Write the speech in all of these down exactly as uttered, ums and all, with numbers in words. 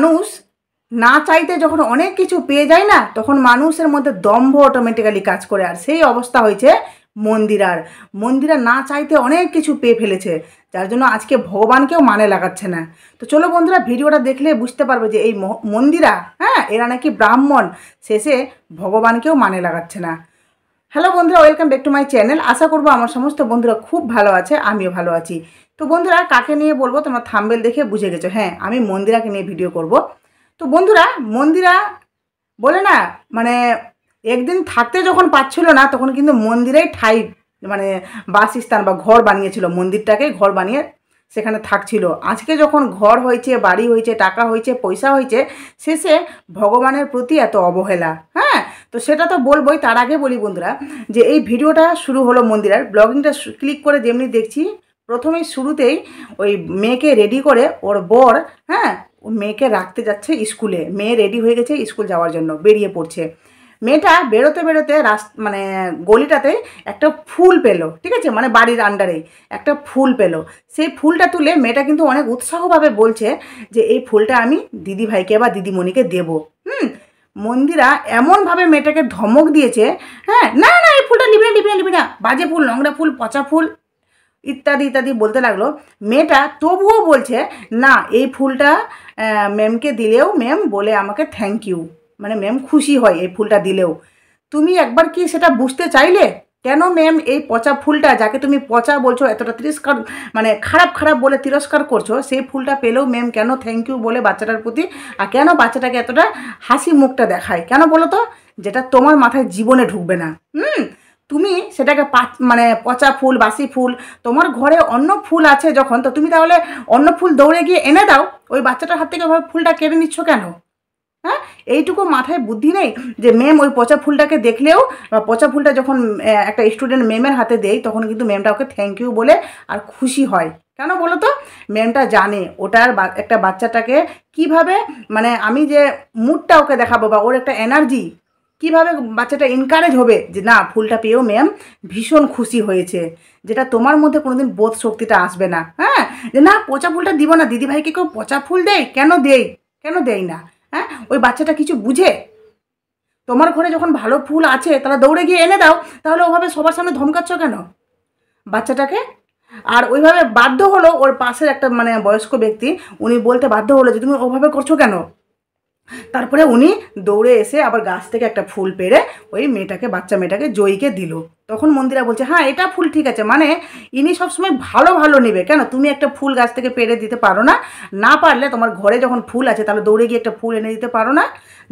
मानुष ना चाहते जो अनेक किछु पे जाए ना तक तो मानुषर मध्य दम्भ अटोमेटिकाली काज करे आर सेई अवस्था होयेछे मंदिरार मंदिरा ना चाहते अनेक किछु पे फेलेछे जार जोन्नो आज के भगवान के माने लागाच्छे ना। तो चलो बंधुरा भिडियोटा देखले बुझते पारबो जे एई मंदिरा हाँ एरा नाकि ब्राह्मण शेषे भगवान के माने लागाच्छे ना। हेलो बंधुरा welcome back to my channel. आशा करब आमार समस्त बंधुरा खूब भालो आछे आमिओ भालो आछि। तो बंधुरा काके निये बोलबो तोमरा थाम्बनेल देखे बुझे गेछो हाँ आमि मंदिरा के निये भिडियो करब। तो बंधुरा मंदिरा बोले ना माने एक दिन थाकते जखन पाच्छिलो ना तखन किन्तु मंदिरेई ठाई माने बासस्थान बा घर बानियेछिलो मंदिरटाके घर बानिये सेखाने थाकछिलो। आज के जखन घर होयेछे बाड़ी होयेछे टाका होयेछे पैसा होयेछे शेषे भगवानेर प्रति एत अवहेला हाँ तो सेटा तो बोलबोई। तार आगे बोली बंधुरा जे एई भिडियोटा शुरू हलो मंदिरार ब्लगिंगटा क्लिक करे जेमनि देखछि प्रथमेई शुरूतेई ओई मेयेके रेडी करे ओर बर हाँ मेयेके राखते जाच्छे स्कूले। मेये रेडी हये गेछे स्कूल जाओयार जोन्नो बेरिये पड़छे। মেয়েটা বেরোতে বেরোতে রাস মানে গলিটাতে একটা ফুল পেল, ঠিক আছে মানে বাড়ির আন্ডারেই একটা ফুল পেল। সেই ফুলটা তুলে মেয়েটা কিন্তু অনেক উৎসাহভাবে বলছে যে এই ফুলটা আমি দিদিভাইকে বা দিদিমণিকে দেবো। হুম মন্দিরা এমনভাবে মেয়েটাকে ধমক দিয়েছে হ্যাঁ না না এই ফুলটা নিবি না নিবি না নিবি না বাজে ফুল নোংরা ফুল পচা ফুল ইত্যাদি ইত্যাদি বলতে লাগলো। মেয়েটা তবুও বলছে না এই ফুলটা ম্যামকে দিলেও ম্যাম বলে আমাকে থ্যাংক ইউ মানে ম্যাম খুশি হয় এই ফুলটা দিলেও। তুমি একবার কি সেটা বুঝতে চাইলে কেন ম্যাম এই পচা ফুলটা যাকে তুমি পচা বলছো এতটা তিরস্কার মানে খারাপ খারাপ বলে তিরস্কার করছো সেই ফুলটা পেলেও ম্যাম কেন থ্যাংক ইউ বলে বাচ্চাটার প্রতি আর কেন বাচ্চাটাকে এতটা হাসি মুখটা দেখায় কেন বলো তো, যেটা তোমার মাথায় জীবনে ঢুকবে না। হুম তুমি সেটাকে মানে পচা ফুল বাসি ফুল তোমার ঘরে অন্য ফুল আছে যখন তো তুমি তাহলে অন্য ফুল দৌড়ে গিয়ে এনে দাও, ওই বাচ্চাটার হাত থেকে ওভাবে ফুলটা কেড়ে নিচ্ছ কেন। हाँ এইটুকু মাথায় বুদ্ধি নেই যে ম্যাম ওই পচা ফুলটাকে দেখলেও পচা ফুলটা যখন একটা স্টুডেন্ট ম্যামের হাতে দেয় তখন কিন্তু ম্যামটা ওকে থ্যাংক ইউ বলে আর খুশি হয় কেন বলো তো। ম্যামটা জানে ওটার একটা বাচ্চাটাকে কিভাবে মানে আমি যে মুডটা ওকে দেখাবো বা ওর একটা এনার্জি কিভাবে বাচ্চাটা এনকারেজ হবে যে না ফুলটা পেয়েও ম্যাম ভীষণ খুশি হয়েছে, যেটা তোমার মধ্যে কোনোদিন বোধ শক্তিটা আসবে না। হ্যাঁ যে না পচা ফুলটা দিব না দিদিভাইকে কেউ পচা ফুল দেয় কেন দেয় কেন দেয় না হ্যাঁ ওই বাচ্চাটা কিছু বুঝে। তোমার ঘরে যখন ভালো ফুল আছে তাহলে দৌড়ে গিয়ে এনে দাও, তাহলে ওভাবে সবার সামনে ধমকাচ্ছ কেন বাচ্চাটাকে। আর ওইভাবে বাধ্য হলো ওর পাশের একটা মানে বয়স্ক ব্যক্তি উনি বলতে বাধ্য হলো যে তুমি ওভাবে করছো কেন। তারপরে উনি দৌড়ে এসে আবার গাছ থেকে একটা ফুল পেড়ে ওই মেয়েটাকে বাচ্চা মেয়েটাকে জয়ীকে দিল। তখন মন্দিরা বলছে হ্যাঁ এটা ফুল ঠিক আছে মানে ইনি সবসময় ভালো ভালো নেবে কেন, তুমি একটা ফুল গাছ থেকে পেড়ে দিতে পারো না, না পারলে তোমার ঘরে যখন ফুল আছে তাহলে দৌড়ে গিয়ে একটা ফুল এনে দিতে পারো না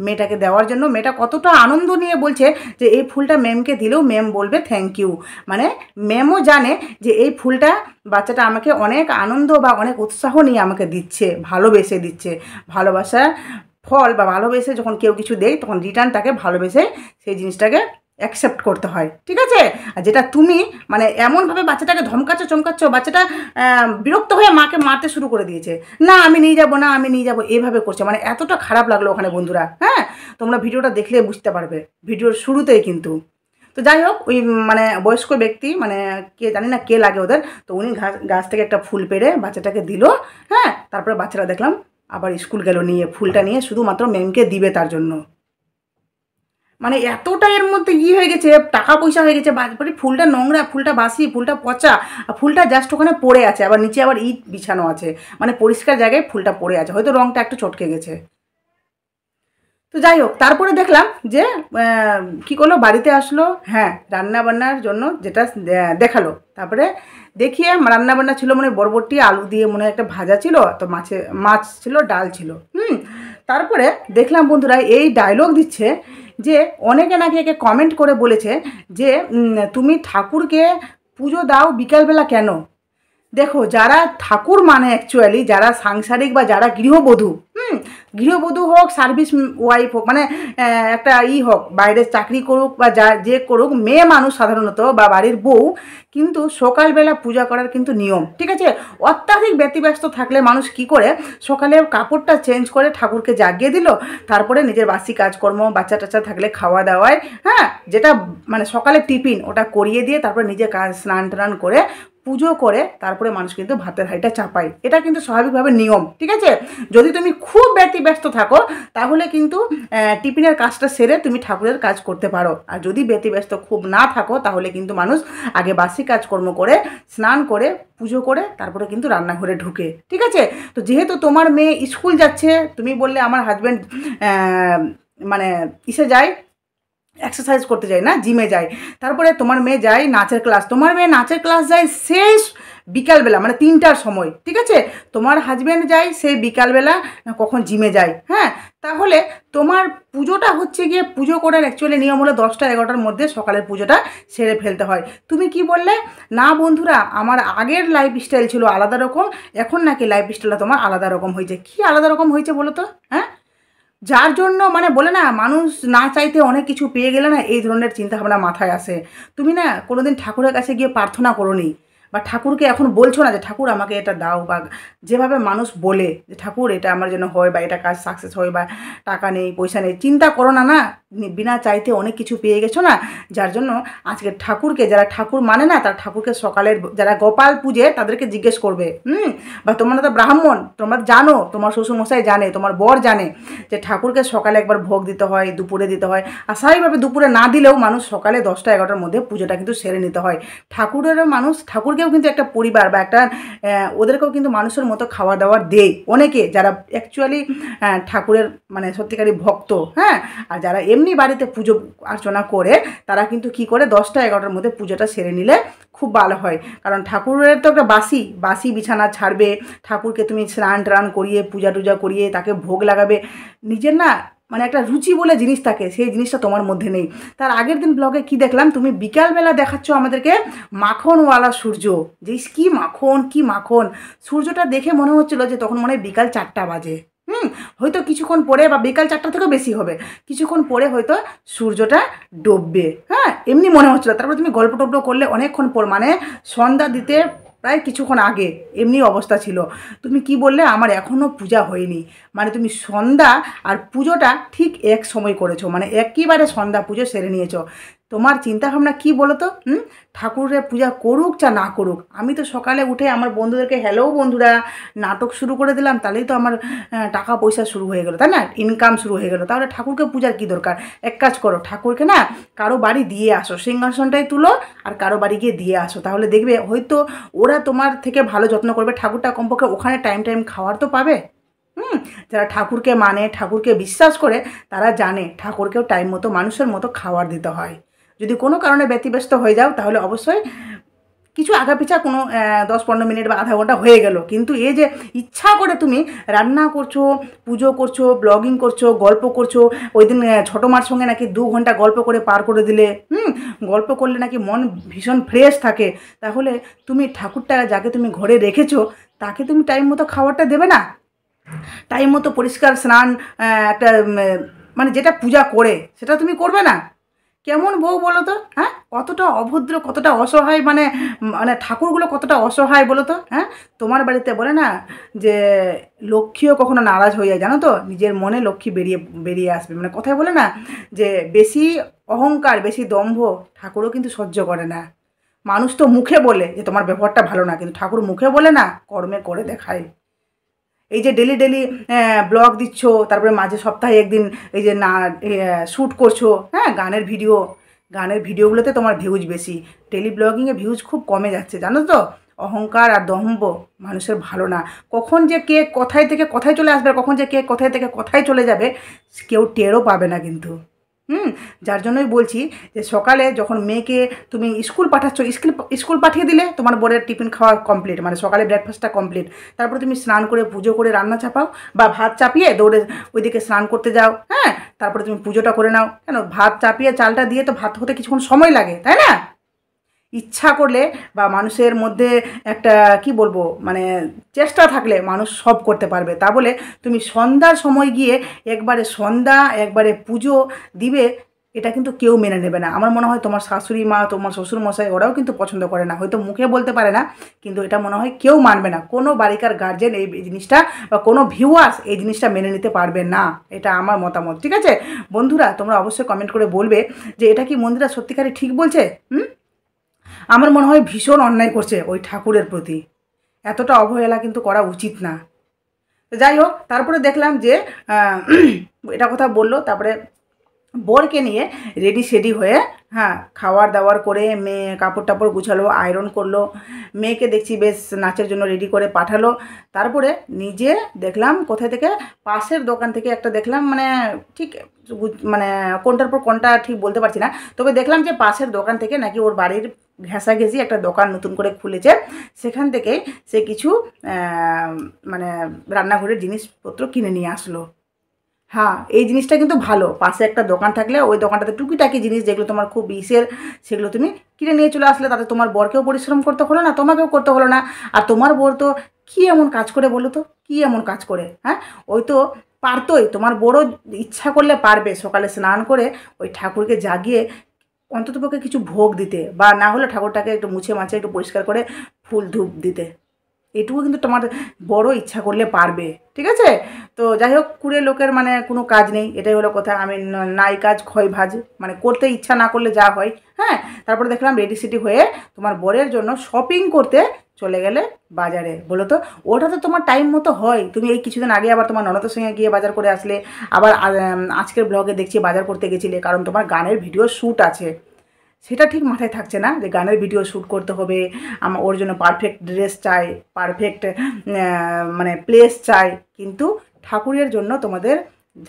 মেয়েটাকে দেওয়ার জন্য। মেয়েটা কতটা আনন্দ নিয়ে বলছে যে এই ফুলটা ম্যামকে দিলেও ম্যাম বলবে থ্যাংক ইউ, মানে ম্যামও জানে যে এই ফুলটা বাচ্চাটা আমাকে অনেক আনন্দ বা অনেক উৎসাহ নিয়ে আমাকে দিচ্ছে ভালোবেসে দিচ্ছে। ভালোবাসা ফল বা ভালোবেসে যখন কেউ কিছু দেয় তখন রিটার্ন তাকে ভালোবেসে সেই জিনিসটাকে অ্যাকসেপ্ট করতে হয়, ঠিক আছে। আর যেটা তুমি মানে এমনভাবে বাচ্চাটাকে ধমকাচ্ছ চমকাচ্ছ বাচ্চাটা বিরক্ত হয়ে মাকে মারতে শুরু করে দিয়েছে না আমি নিয়ে যাবো না আমি নিয়ে যাবো এইভাবে করছে মানে এতটা খারাপ লাগলো ওখানে বন্ধুরা। হ্যাঁ তোমরা ভিডিওটা দেখলে বুঝতে পারবে ভিডিওর শুরুতেই কিন্তু। তো যাই হোক ওই মানে বয়স্ক ব্যক্তি মানে কে জানি না কে লাগে ওদের, তো উনি গাছ থেকে একটা ফুল পেড়ে বাচ্চাটাকে দিল। হ্যাঁ তারপরে বাচ্চারা দেখলাম আবার স্কুল গেল নিয়ে ফুলটা নিয়ে শুধুমাত্র ম্যামকে দিবে তার জন্য। মানে এতটা এর মধ্যে ই হয়ে গেছে টাকা পয়সা হয়ে গেছে বাড়ি ফুলটা নোংরা ফুলটা বাসি ফুলটা পচা ফুলটা জাস্ট ওখানে পড়ে আছে আবার নিচে আবার ইট বিছানো আছে মানে পরিষ্কার জায়গায় ফুলটা পড়ে আছে হয়তো রঙটা একটু চটকে গেছে। তো যাই হোক তারপরে দেখলাম যে কি করলো বাড়িতে আসলো হ্যাঁ রান্না বান্নার জন্য যেটা দেখালো। তারপরে দেখিয়ে রান্না বান্না ছিল মানে বরবটি আলু দিয়ে মনে একটা ভাজা ছিল তো মাছে মাছ ছিল ডাল ছিল। হুম তারপরে দেখলাম বন্ধুরা এই ডায়লগ দিচ্ছে যে অনেকে নাকি একে কমেন্ট করে বলেছে যে তুমি ঠাকুরকে পুজো দাও বিকালবেলা কেন। দেখো যারা ঠাকুর মানে অ্যাকচুয়ালি যারা সাংসারিক বা যারা গৃহবধূ হুম গৃহবধূ হোক সার্ভিস ওয়াইফ হোক মানে একটা ই হোক বাইরে চাকরি করুক বা যা যে করুক মেয়ে মানুষ সাধারণত বা বাড়ির বউ কিন্তু সকালবেলা পূজা করার কিন্তু নিয়ম, ঠিক আছে। অত্যাধিক ব্যতিব্যস্ত থাকলে মানুষ কি করে সকালে কাপড়টা চেঞ্জ করে ঠাকুরকে জাগিয়ে দিল, তারপরে নিজের বাসি কাজকর্ম বাচ্চা টাচ্চা থাকলে খাওয়া দাওয়ায় হ্যাঁ যেটা মানে সকালে টিফিন ওটা করিয়ে দিয়ে তারপরে নিজে কাজ স্নান টান করে पुजो करे तारपरे मानुष किन्तु भातेर हाड़िटा चापाय एटा किन्तु स्वाभाविकभावे नियम। ठीक आछे जदि तुमि खूब व्यतिब्यस्त थाको ताहले किन्तु टिफिनेर काजटा सेरे तुमि ठाकुरेर काज करते पारो आर जदि व्यतिब्यस्त खूब ना थाको ताहले किन्तु मानुष आगे बासी काजकर्म करे स्नान करे पुजो करे तारपरे किन्तु रान्नाघरे ढुके। ठीक आछे तो जेहेतु तोमार मेये स्कूल जाच्छे तुमि बोलले आमार हाजबेंड माने इसे जाय एक्सरसाइज करते जाए ना जिमे जाए तारपरे तुम्हार मे जाए नाचेर क्लास तुम्हार मे नाचेर क्लास जाए शेष बिकाल बेला माने तीनटार समय। ठीक आछे तुम्हार हाजबैंड जाए से बिकाल बेला ना कखन जिमे जाए। हाँ ताहले तुम्हार पुजोटा होच्छे गिये पुजो करार एक्चुअली नियम हलो दसटा एगारोटार मध्य सकालेर पुजोटा सेरे फेलते हय। तुमि कि बोलले ना बंधुरा आमार आगेर लाइफस्टाइल छिलो आलादा रकम एखन नाकि लाइफस्टाइलटा तुम्हार आलादा रकम हयेछे। कि आलादा रकम हयेछे बोलो तो। हाँ जार जोन्नो माने बोले ना मानुष ना चाइते अनेक किछु पेये गेले ना एई धरनेर चिंता भावना माथाय आसे। तुमि ना कोनोदिन ठाकुरेर काछे गिये प्रार्थना करोनी बा ठाकुरके एखन बोलछो ना जे ठाकुर आमाके एटा दाओ बा जेभाबे मानुष बोले जे ठाकुर एटा आमार जोन्नो हय बा एटा काज साक्सेस हय बा टाका नेई पयसा नेई चिंता करो ना ना बिना चाइते अनेक किछु पेये गेछो ना जार जोन्नो आजके ठाकुरके जारा ठाकुर माने ना तार ठाकुरके सकालेर जारा गोपाल पूजे तादेरके जिज्ञेस करबे हम्म बा तोमरा तो ब्राह्मण तोमरा जानो तोमार शोशु मशाई जाने तोमार बर जाने जे ठाकुरके सकाले एकबार भोग दिते हय दुपुरे दिते हय आर साइभाबे दुपुरे ना दिलेও मानुष सकाले दसटा एगारोटार मধ্যে पूजाटा किन्तु सेरे निते हय। ठाकुरेरও मानुष ठाकुर मानुषेर मतो खावा दावा दे अनेके जारा एक्चुअली ठाकुरेर माने सत्यिकारी भक्त। हाँ आर जारा एमनि बाड़ीते पुजो अर्चना करे तारा किन्तु कि करे दसटा एगारोटार मধ্যে पूजाटा सेरे निले खूब भालो हय कारण ठाकुरेर तो एकटा बासी बासी बिछाना छाड़बे ठाकुरके तुमि स्नान टान करिए पूजा टूजा करिए ताके भोग लागाबे निजेर ना माने एक रुचि बोले जिनिस थाके सेई जिनिसटा तोमार मध्य नेई। तार आगेर दिन ब्लगे कि देखलाम तुमि बिकाल बेला देखाच्चो आमादेरके माखनवाला सूर्य जे कि माखन कि माखन सूर्यटा देखे मने होच्छिलो जे तखन मने बिकाल चारटा बाजे हम्म होयतो किछुक्षण परे बा बिकाल चारटा थेके बेशी होबे किछुक्षण परे होयतो सूर्यटा डुबबे। हाँ एमनि मने होच्छिलो तारपरे तुमि गल्प टल्प करले अनेकक्षण पर माने सन्ध्या दिते प्राय किछुक्षण आगे एमनी अवस्था छिलो तुमि कि बोलले आमार एखोनो पूजा होयनि माने तुमि सन्ध्या आर पुजोटा ठीक एक समय करेछो माने एकेबारे सन्ध्या पुजो सेरे नियेछो। तोमार चिंता भावना कि बोलो तो ठाकुरेर पूजा करुक चा ना करुक आमी तो सकाले उठे आमार बंधुदेरके हेलो बंधुरा नाटक शुरू करे दिलाम ताहलेई तो आमार टाका पयसा शुरू हये गेलो ताई ना इनकाम शुरू हये गेलो ताहले ठाकुरके पूजार कि दरकार। एक काज करो ठाकुरके ना कारो बाड़ी दिये आसो सिंहासनटाई तुलो आर कारो बाड़ी गिये दिये आसो ताहले देखबे होयतो ओरा तोमार थेके भालो जत्न करबे ठाकुरटा कमपक्षे ओखाने टाइम टाइम खावार तो पाबे। हम्म जरा ठाकुर के माने ठाकुर के विश्वास करे तारा जाने ठाकुर के टाइम मतो मानुषेर मतो खावार दिते हय। যদি কোনো কারণে ব্যতিব্যস্ত হয়ে যাও তাহলে অবশ্যই কিছু আগা পিছা কোনো দশ পনেরো মিনিট বা আধা ঘন্টা হয়ে গেল কিন্তু এই যে ইচ্ছা করে তুমি রান্না করছো পুজো করছো ব্লগিং করছো গল্প করছো ওই দিন ছোটো মার সঙ্গে নাকি দু ঘন্টা গল্প করে পার করে দিলে হুম গল্প করলে নাকি মন ভীষণ ফ্রেশ থাকে তাহলে তুমি ঠাকুরটা যাকে তুমি ঘরে রেখেছো তাকে তুমি টাইম মতো খাবারটা দেবে না টাইম মতো পরিষ্কার স্নান একটা মানে যেটা পূজা করে সেটা তুমি করবে না কেমন বউ বলো তো। হ্যাঁ কতটা অভদ্র কতটা অসহায় মানে মানে ঠাকুরগুলো কতটা অসহায় বলো তো। হ্যাঁ তোমার বাড়িতে বলে না যে লক্ষ্মীও কখনো নারাজ হয়ে যায় জানো তো নিজের মনে লক্ষ্মী বেরিয়ে বেরিয়ে আসবে মানে কথাই বলে না যে বেশি অহংকার বেশি দম্ভ ঠাকুরও কিন্তু সহ্য করে না। মানুষ তো মুখে বলে যে তোমার ব্যবহারটা ভালো না কিন্তু ঠাকুর মুখে বলে না কর্মে করে দেখায়। এই যে ডেলি ডেলি ব্লগ দিচ্ছ তারপরে মাঝে সপ্তাহে একদিন এই যে না শ্যুট করছো হ্যাঁ গানের ভিডিও গানের ভিডিওগুলোতে তোমার ভিউজ বেশি ডেলি ব্লগিংয়ে ভিউজ খুব কমে যাচ্ছে জানো তো। অহংকার আর দম্ভ মানুষের ভালো না কখন যে কে কোথায় থেকে কোথায় চলে আসবে কখন যে কে কোথায় থেকে কোথায় চলে যাবে কেউ টেরও পাবে না কিন্তু হুম যার জন্যই বলছি যে সকালে যখন মেয়েকে তুমি স্কুল পাঠাচ্ছ স্কুল স্কুল পাঠিয়ে দিলে তোমার বরের টিফিন খাওয়া কমপ্লিট মানে সকালে ব্রেকফাস্টটা কমপ্লিট তারপরে তুমি স্নান করে পুজো করে রান্না চাপাও বা ভাত চাপিয়ে দৌড়ে ওইদিকে স্নান করতে যাও। হ্যাঁ তারপরে তুমি পুজোটা করে নাও কেন ভাত চাপিয়ে চালটা দিয়ে তো ভাত হতে কিছুক্ষণ সময় লাগে তাই না। ইচ্ছা করলে বা মানুষের মধ্যে একটা কি বলবো মানে চেষ্টা থাকলে মানুষ সব করতে পারবে তা বলে তুমি সন্ধ্যার সময় গিয়ে একবারে সন্ধ্যা একবারে পুজো দিবে এটা কিন্তু কেউ মেনে নেবে না। আমার মনে হয় তোমার শাশুড়ি মা তোমার শ্বশুর মশাই ওরাও কিন্তু পছন্দ করে না হয়তো মুখে বলতে পারে না কিন্তু এটা মনে হয় কেউ মানবে না কোনো বাড়িকার গার্জেন এই জিনিসটা বা কোনো ভিউয়ার্স এই জিনিসটা মেনে নিতে পারবে না এটা আমার মতামত। ঠিক আছে বন্ধুরা তোমরা অবশ্যই কমেন্ট করে বলবে যে এটা কি মন্দিরা সত্যিকারই ঠিক বলছে হুম आमार मन हय भीषण अन्याय करछे ओई ठाकुरेर प्रति, एतटा अवहेला किन्तु करा उचित ना। যাই হোক তারপরে দেখলাম যে এটা কথা বললো, তারপরে বরকে নিয়ে রেডি সেডি হয়ে হ্যাঁ খাওয়ার দাওয়ার করে মেয়ে কাপড় টাপড় গুছালো, আয়রন করলো, মেয়েকে দেখছি বেশ নাচের জন্য রেডি করে পাঠালো। তারপরে নিজে দেখলাম কোথা থেকে পাশের দোকান থেকে একটা দেখলাম মানে ঠিক মানে কোনটার পর কোনটা ঠিক বলতে পারছি না, তবে দেখলাম যে পাশের দোকান থেকে নাকি ওর বাড়ির ঘেঁষা ঘেঁষি একটা দোকান নতুন করে খুলেছে, সেখান থেকে সে কিছু মানে রান্নাঘরের জিনিসপত্র কিনে নিয়ে আসলো। হ্যাঁ এই জিনিসটা কিন্তু ভালো, পাশে একটা দোকান থাকলে ওই দোকানটাতে টুকিটাকি জিনিস যেগুলো তোমার খুব ইসের সেগুলো তুমি কিনে নিয়ে চলে আসলে, তাতে তোমার বরকেও পরিশ্রম করতে হলো না, তোমাকেও করতে হলো না। আর তোমার বর তো কী এমন কাজ করে বলো তো, কী এমন কাজ করে? হ্যাঁ ওই তো পারতোই, তোমার বড় ইচ্ছা করলে পারবে সকালে স্নান করে ওই ঠাকুরকে জাগিয়ে অন্ততপক্ষে কিছু ভোগ দিতে, বা না হলে ঠাকুরটাকে একটু মুছে মাছে একটু পরিষ্কার করে ফুল ধূপ দিতে, এটুকু কিন্তু তোমার বড় ইচ্ছা করলে পারবে, ঠিক আছে? তো যাই হোক কুড়ে লোকের মানে কোনো কাজ নেই, এটাই হলো কথা। আমি নাই কাজ ক্ষয় ভাজ, মানে করতে ইচ্ছা না করলে যা হয়। হ্যাঁ তারপরে দেখলাম রেডি সেডি হয়ে তোমার বরের জন্য শপিং করতে চলে গেলে বাজারে। বলো তো ওটা তো তোমার টাইম মতো হয়, তুমি এই কিছুদিন আগে আবার তোমার ননদের সঙ্গে গিয়ে বাজার করে আসলে, আবার আজকের ব্লগে দেখছি বাজার করতে গেছিলে কারণ তোমার গানের ভিডিও শ্যুট আছে, সেটা ঠিক মাথায় থাকছে না যে গানের ভিডিও শ্যুট করতে হবে, আমার ওর জন্য পারফেক্ট ড্রেস চাই, পারফেক্ট মানে প্লেস চাই, কিন্তু ঠাকুরের জন্য তোমাদের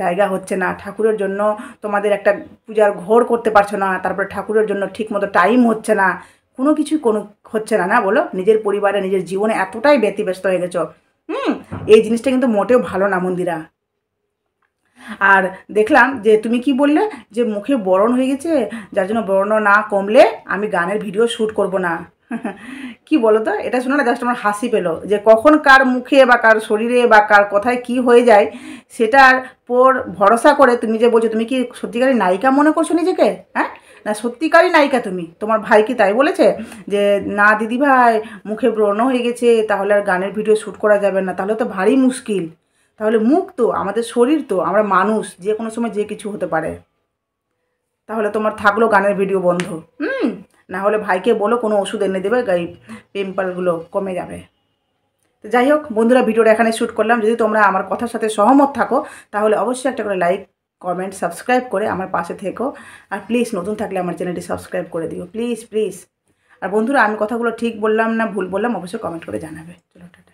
জায়গা হচ্ছে না, ঠাকুরের জন্য তোমাদের একটা পূজার ঘর করতে পারছো না, তারপরে ঠাকুরের জন্য ঠিক মতো টাইম হচ্ছে না, কোনো কিছুই কোনো হচ্ছে না, না বলো? নিজের পরিবারে নিজের জীবনে এতটাই ব্যতিব্যস্ত হয়ে গেছো। হুম এই জিনিসটা কিন্তু মোটেও ভালো না মন্দিরা। আর দেখলাম যে তুমি কি বললে যে মুখে ব্রণ হয়ে গেছে, যার জন্য ব্রণ না কমলে আমি গানের ভিডিও শ্যুট করব না। কি বলো তো এটা শুনে না জাস্ট আমার হাসি পেলো, যে কখন কার মুখে বা কার শরীরে বা কার কথায় কি হয়ে যায় সেটার পর ভরসা করে তুমি যে বলছো, তুমি কি সত্যিকারই নায়িকা মনে করছো নিজেকে? হ্যাঁ না সত্যিকারই নায়িকা তুমি। তোমার ভাই কি তাই বলেছে যে না দিদি ভাই মুখে ব্রণ হয়ে গেছে তাহলে আর গানের ভিডিও শ্যুট করা যাবে না? তাহলে তো ভারী মুশকিল। তাহলে মুখ তো আমাদের শরীর, তো আমরা মানুষ, যে কোনো সময় যে কিছু হতে পারে। তাহলে তোমার থাকলো গানের ভিডিও বন্ধ। হুম না হলে ভাইকে বলো কোনো ওষুধ এনে দেবে, গায়ে পিম্পলগুলো কমে যাবে। তো যাই হোক বন্ধুরা, ভিডিওটা এখানে শ্যুট করলাম। যদি তোমরা আমার কথার সাথে সহমত থাকো তাহলে অবশ্যই একটা করে লাইক কমেন্ট সাবস্ক্রাইব করে আমার পাশে থেকো, আর প্লিজ নতুন থাকলে আমার চ্যানেলটি সাবস্ক্রাইব করে দিও প্লিজ প্লিজ। আর বন্ধুরা আমি কথাগুলো ঠিক বললাম না ভুল বললাম অবশ্যই কমেন্ট করে জানাবে। চলো টাটা।